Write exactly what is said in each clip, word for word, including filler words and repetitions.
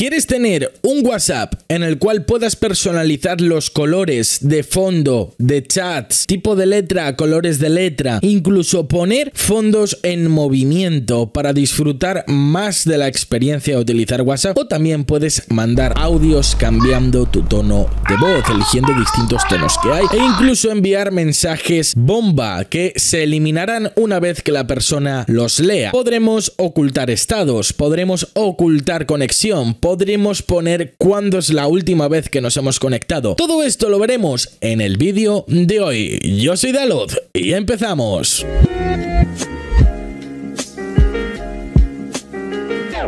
¿Quieres tener un WhatsApp en el cual puedas personalizar los colores de fondo, de chats, tipo de letra, colores de letra, incluso poner fondos en movimiento para disfrutar más de la experiencia de utilizar WhatsApp? O también puedes mandar audios cambiando tu tono de voz, eligiendo distintos tonos que hay, e incluso enviar mensajes bomba que se eliminarán una vez que la persona los lea. Podremos ocultar estados, podremos ocultar conexión, podremos poner cuándo es la última vez que nos hemos conectado. Todo esto lo veremos en el vídeo de hoy. Yo soy Daloz y empezamos.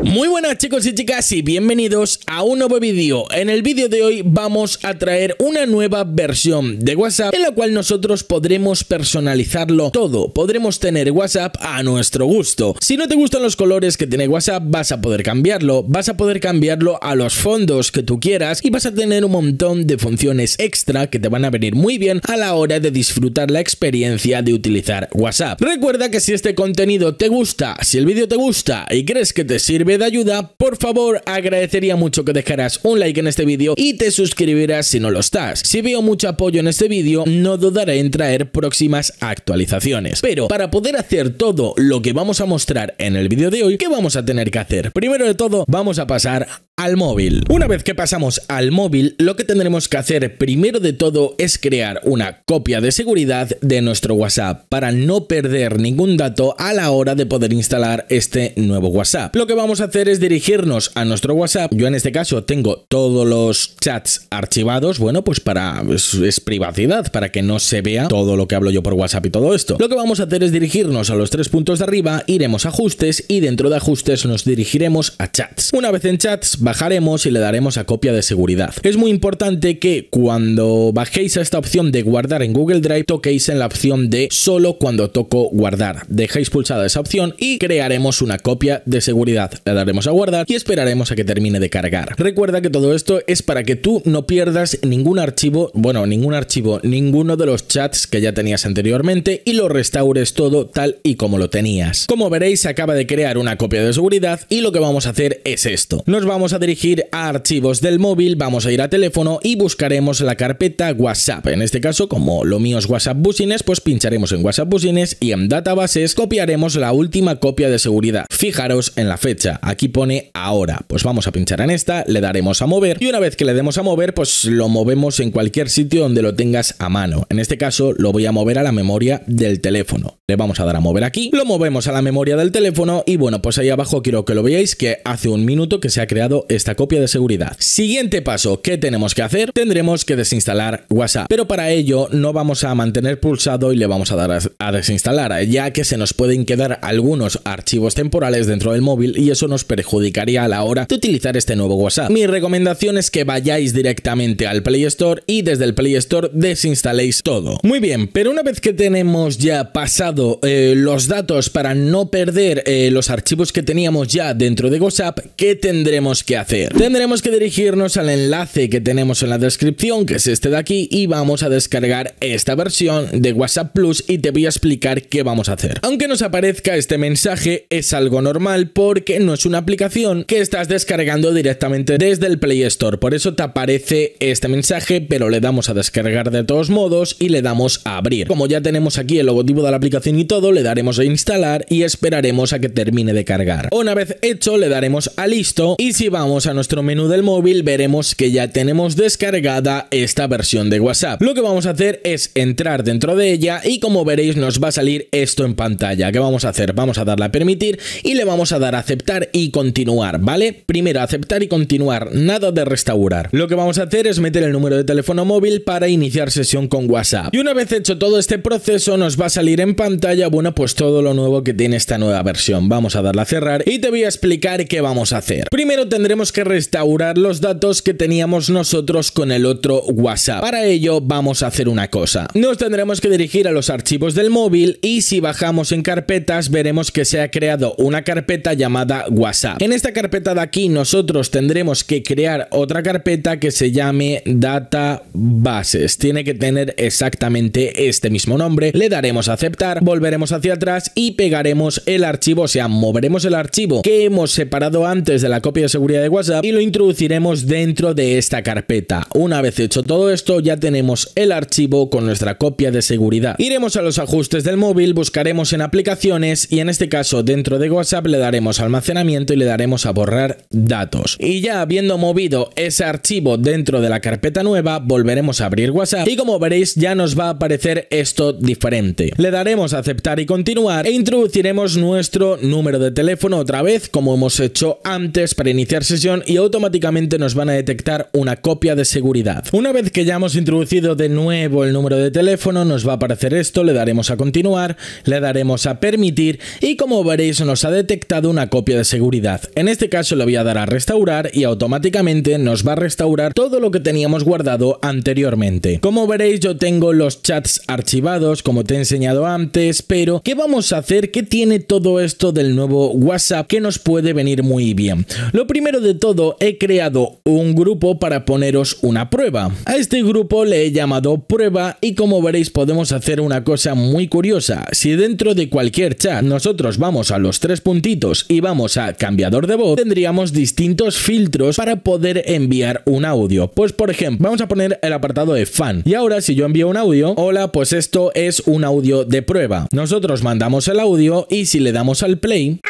Muy buenas chicos y chicas y bienvenidos a un nuevo vídeo. En el vídeo de hoy vamos a traer una nueva versión de WhatsApp en la cual nosotros podremos personalizarlo todo. Podremos tener WhatsApp a nuestro gusto. Si no te gustan los colores que tiene WhatsApp, vas a poder cambiarlo. Vas a poder cambiarlo a los fondos que tú quieras y vas a tener un montón de funciones extra que te van a venir muy bien a la hora de disfrutar la experiencia de utilizar WhatsApp. Recuerda que si este contenido te gusta, si el vídeo te gusta y crees que te sirve de ayuda, por favor agradecería mucho que dejaras un like en este vídeo y te suscribieras si no lo estás. Si veo mucho apoyo en este vídeo, no dudaré en traer próximas actualizaciones. Pero para poder hacer todo lo que vamos a mostrar en el vídeo de hoy, ¿qué vamos a tener que hacer? Primero de todo, vamos a pasar al móvil. Una vez que pasamos al móvil, lo que tendremos que hacer primero de todo es crear una copia de seguridad de nuestro WhatsApp para no perder ningún dato a la hora de poder instalar este nuevo WhatsApp. Lo que vamos a hacer es dirigirnos a nuestro WhatsApp. Yo en este caso tengo todos los chats archivados, bueno, pues para es, es privacidad, para que no se vea todo lo que hablo yo por WhatsApp y todo esto. Lo que vamos a hacer es dirigirnos a los tres puntos de arriba, iremos a ajustes y dentro de ajustes nos dirigiremos a chats. Una vez en chats bajaremos y le daremos a copia de seguridad. Es muy importante que cuando bajéis a esta opción de guardar en Google Drive, toquéis en la opción de solo cuando toco guardar. Dejéis pulsada esa opción y crearemos una copia de seguridad. Le daremos a guardar y esperaremos a que termine de cargar. Recuerda que todo esto es para que tú no pierdas ningún archivo, bueno, ningún archivo, ninguno de los chats que ya tenías anteriormente y lo restaures todo tal y como lo tenías. Como veréis, acaba de crear una copia de seguridad y lo que vamos a hacer es esto. Nos vamos a dirigir a archivos del móvil, vamos a ir a teléfono y buscaremos la carpeta WhatsApp. En este caso, como lo mío es WhatsApp Business, pues pincharemos en WhatsApp Business y en Databases copiaremos la última copia de seguridad. Fijaros en la fecha. Aquí pone ahora, pues vamos a pinchar en esta, le daremos a mover y una vez que le demos a mover, pues lo movemos en cualquier sitio donde lo tengas a mano. En este caso lo voy a mover a la memoria del teléfono. Le vamos a dar a mover aquí, lo movemos a la memoria del teléfono y bueno, pues ahí abajo quiero que lo veáis que hace un minuto que se ha creado esta copia de seguridad. Siguiente paso, ¿qué tenemos que hacer? Tendremos que desinstalar WhatsApp, pero para ello no vamos a mantener pulsado y le vamos a dar a desinstalar, ya que se nos pueden quedar algunos archivos temporales dentro del móvil y eso nos perjudicaría a la hora de utilizar este nuevo WhatsApp. Mi recomendación es que vayáis directamente al Play Store y desde el Play Store desinstaléis todo. Muy bien, pero una vez que tenemos ya pasado eh, los datos para no perder eh, los archivos que teníamos ya dentro de WhatsApp, ¿qué tendremos que hacer? Tendremos que dirigirnos al enlace que tenemos en la descripción, que es este de aquí, y vamos a descargar esta versión de WhatsApp Plus y te voy a explicar qué vamos a hacer. Aunque nos aparezca este mensaje, es algo normal porque no es una aplicación que estás descargando directamente desde el Play Store, por eso te aparece este mensaje, pero le damos a descargar de todos modos y le damos a abrir. Como ya tenemos aquí el logotipo de la aplicación y todo, le daremos a instalar y esperaremos a que termine de cargar. Una vez hecho, le daremos a listo y si vamos a nuestro menú del móvil, veremos que ya tenemos descargada esta versión de WhatsApp. Lo que vamos a hacer es entrar dentro de ella y como veréis nos va a salir esto en pantalla. ¿Qué vamos a hacer? Vamos a darle a permitir y le vamos a dar a aceptar y continuar, ¿vale? Primero aceptar y continuar, nada de restaurar. Lo que vamos a hacer es meter el número de teléfono móvil para iniciar sesión con WhatsApp. Y una vez hecho todo este proceso nos va a salir en pantalla, bueno, pues todo lo nuevo que tiene esta nueva versión. Vamos a darle a cerrar y te voy a explicar qué vamos a hacer. Primero tendremos que restaurar los datos que teníamos nosotros con el otro WhatsApp. Para ello vamos a hacer una cosa. Nos tendremos que dirigir a los archivos del móvil y si bajamos en carpetas veremos que se ha creado una carpeta llamada WhatsApp. En esta carpeta de aquí nosotros tendremos que crear otra carpeta que se llame Databases. Tiene que tener exactamente este mismo nombre. Le daremos a aceptar, volveremos hacia atrás y pegaremos el archivo, o sea, moveremos el archivo que hemos separado antes de la copia de seguridad de WhatsApp y lo introduciremos dentro de esta carpeta. Una vez hecho todo esto, ya tenemos el archivo con nuestra copia de seguridad. Iremos a los ajustes del móvil, buscaremos en aplicaciones y en este caso dentro de WhatsApp le daremos almacenamiento y le daremos a borrar datos. Y ya habiendo movido ese archivo dentro de la carpeta nueva, volveremos a abrir WhatsApp y como veréis ya nos va a aparecer esto diferente. Le daremos a aceptar y continuar e introduciremos nuestro número de teléfono otra vez como hemos hecho antes para iniciar sesión y automáticamente nos van a detectar una copia de seguridad. Una vez que ya hemos introducido de nuevo el número de teléfono nos va a aparecer esto, le daremos a continuar, le daremos a permitir y como veréis nos ha detectado una copia de seguridad. En este caso le voy a dar a restaurar y automáticamente nos va a restaurar todo lo que teníamos guardado anteriormente. Como veréis yo tengo los chats archivados como te he enseñado antes, pero ¿qué vamos a hacer? ¿Qué tiene todo esto del nuevo WhatsApp que nos puede venir muy bien? Lo primero de todo, he creado un grupo para poneros una prueba. A este grupo le he llamado prueba y como veréis podemos hacer una cosa muy curiosa. Si dentro de cualquier chat nosotros vamos a los tres puntitos y vamos a cambiador de voz, tendríamos distintos filtros para poder enviar un audio. Pues por ejemplo, vamos a poner el apartado de fan y ahora si yo envío un audio, hola, pues esto es un audio de prueba. Nosotros mandamos el audio y si le damos al play,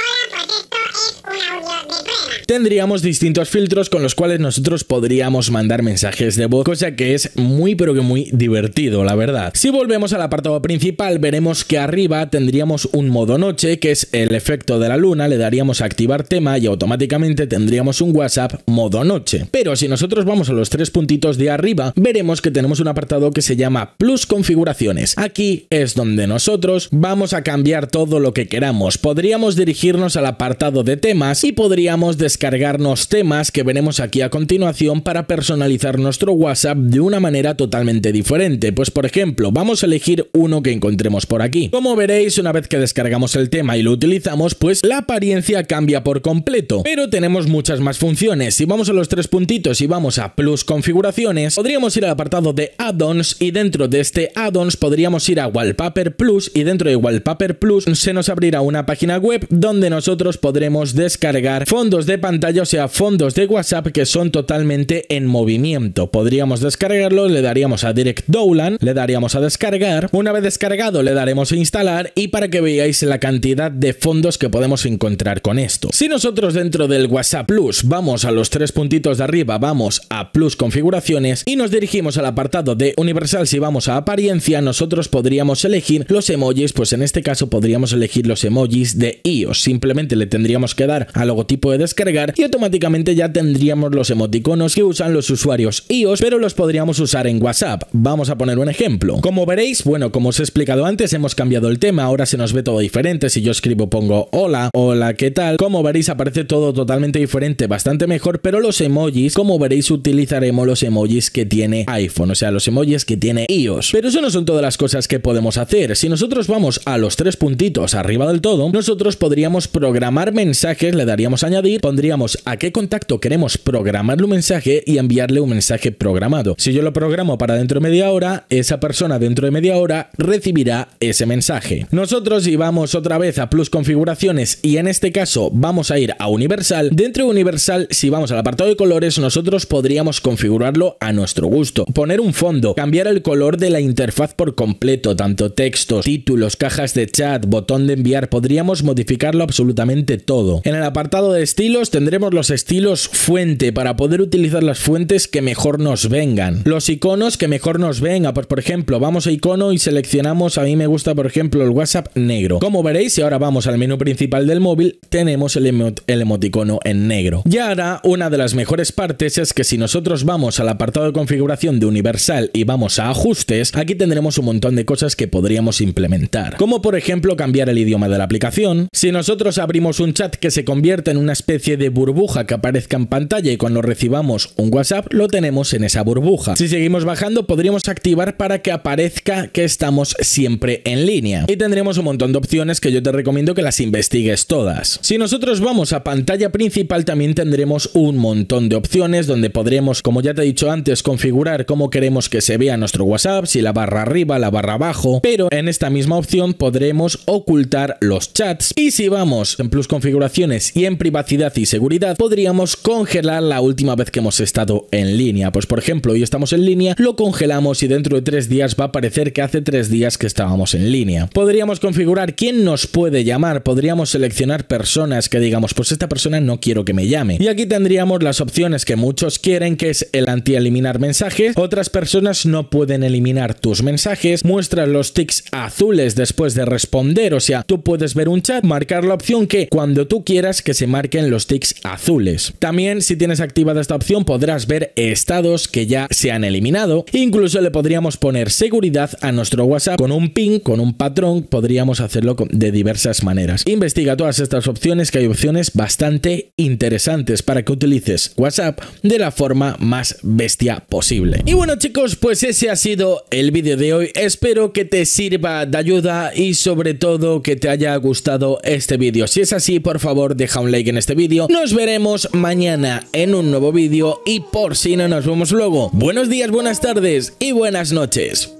tendríamos distintos filtros con los cuales nosotros podríamos mandar mensajes de voz, cosa que es muy pero que muy divertido, la verdad. Si volvemos al apartado principal, veremos que arriba tendríamos un modo noche, que es el efecto de la luna, le daríamos a activar tema y automáticamente tendríamos un WhatsApp modo noche. Pero si nosotros vamos a los tres puntitos de arriba, veremos que tenemos un apartado que se llama Plus configuraciones. Aquí es donde nosotros vamos a cambiar todo lo que queramos. Podríamos dirigirnos al apartado de temas y podríamos descargar cargarnos temas que veremos aquí a continuación para personalizar nuestro WhatsApp de una manera totalmente diferente. Pues por ejemplo, vamos a elegir uno que encontremos por aquí. Como veréis, una vez que descargamos el tema y lo utilizamos, pues la apariencia cambia por completo. Pero tenemos muchas más funciones. Si vamos a los tres puntitos y vamos a Plus configuraciones, podríamos ir al apartado de add-ons y dentro de este add-ons podríamos ir a Wallpaper Plus y dentro de Wallpaper Plus se nos abrirá una página web donde nosotros podremos descargar fondos de pantalla pantalla, o sea, fondos de WhatsApp que son totalmente en movimiento. Podríamos descargarlos, le daríamos a Direct Download, le daríamos a descargar. Una vez descargado, le daremos a instalar y para que veáis la cantidad de fondos que podemos encontrar con esto. Si nosotros dentro del WhatsApp Plus vamos a los tres puntitos de arriba, vamos a Plus configuraciones y nos dirigimos al apartado de Universal, si vamos a apariencia, nosotros podríamos elegir los emojis, pues en este caso podríamos elegir los emojis de iOS. Simplemente le tendríamos que dar al logotipo de descargar y automáticamente ya tendríamos los emoticonos que usan los usuarios iOS, pero los podríamos usar en WhatsApp. Vamos a poner un ejemplo. Como veréis, bueno, como os he explicado antes, hemos cambiado el tema, ahora se nos ve todo diferente. Si yo escribo pongo hola, hola, ¿qué tal? Como veréis aparece todo totalmente diferente, bastante mejor, pero los emojis, como veréis, utilizaremos los emojis que tiene iPhone, o sea, los emojis que tiene iOS. Pero eso no son todas las cosas que podemos hacer. Si nosotros vamos a los tres puntitos arriba del todo, nosotros podríamos programar mensajes, le daríamos a añadir, pondríamos a qué contacto queremos programarle un mensaje y enviarle un mensaje programado. Si yo lo programo para dentro de media hora, esa persona dentro de media hora recibirá ese mensaje. Nosotros si vamos otra vez a Plus configuraciones y en este caso vamos a ir a Universal, dentro de Universal si vamos al apartado de colores nosotros podríamos configurarlo a nuestro gusto, poner un fondo, cambiar el color de la interfaz por completo, tanto textos, títulos, cajas de chat, botón de enviar, podríamos modificarlo absolutamente todo. En el apartado de estilos tenemos Tendremos los estilos fuente para poder utilizar las fuentes que mejor nos vengan. Los iconos que mejor nos venga. Pues por ejemplo, vamos a icono y seleccionamos, a mí me gusta por ejemplo el WhatsApp negro. Como veréis, si ahora vamos al menú principal del móvil, tenemos el, emot el emoticono en negro. Y ahora, una de las mejores partes es que si nosotros vamos al apartado de configuración de Universal y vamos a ajustes, aquí tendremos un montón de cosas que podríamos implementar. Como por ejemplo, cambiar el idioma de la aplicación. Si nosotros abrimos un chat que se convierta en una especie de burbuja que aparezca en pantalla y cuando recibamos un WhatsApp lo tenemos en esa burbuja. Si seguimos bajando podríamos activar para que aparezca que estamos siempre en línea y tendremos un montón de opciones que yo te recomiendo que las investigues todas. Si nosotros vamos a pantalla principal también tendremos un montón de opciones donde podremos, como ya te he dicho antes, configurar cómo queremos que se vea nuestro WhatsApp, si la barra arriba, la barra abajo, pero en esta misma opción podremos ocultar los chats. Y si vamos en Plus configuraciones y en privacidad y seguridad, podríamos congelar la última vez que hemos estado en línea. Pues por ejemplo, hoy estamos en línea, lo congelamos y dentro de tres días va a aparecer que hace tres días que estábamos en línea. Podríamos configurar quién nos puede llamar, podríamos seleccionar personas que digamos, pues esta persona no quiero que me llame. Y aquí tendríamos las opciones que muchos quieren, que es el anti-eliminar mensajes, otras personas no pueden eliminar tus mensajes, muestras los tics azules después de responder, o sea, tú puedes ver un chat, marcar la opción que cuando tú quieras que se marquen los tics azules. También si tienes activada esta opción podrás ver estados que ya se han eliminado. Incluso le podríamos poner seguridad a nuestro WhatsApp con un pin, con un patrón, podríamos hacerlo de diversas maneras. Investiga todas estas opciones, que hay opciones bastante interesantes para que utilices WhatsApp de la forma más bestia posible. Y bueno chicos, pues ese ha sido el vídeo de hoy. Espero que te sirva de ayuda y sobre todo que te haya gustado este vídeo. Si es así, por favor deja un like en este vídeo. Nos veremos mañana en un nuevo vídeo y por si no nos vemos luego, buenos días, buenas tardes y buenas noches.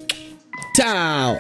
¡Chao!